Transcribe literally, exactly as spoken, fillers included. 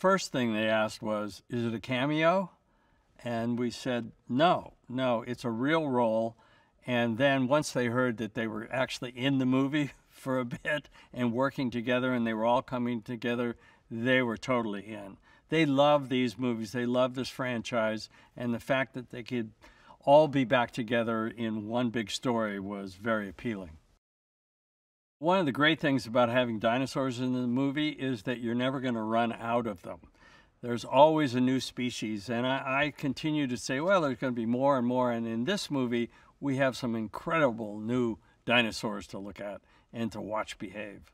first thing they asked was, is it a cameo? And we said, no, no, it's a real role. And then once they heard that they were actually in the movie for a bit and working together and they were all coming together, they were totally in. They love these movies. They love this franchise. And the fact that they could all be back together in one big story was very appealing. One of the great things about having dinosaurs in the movie is that you're never going to run out of them. There's always a new species. And I, I continue to say, well, there's going to be more and more. And in this movie, we have some incredible new dinosaurs to look at and to watch behave.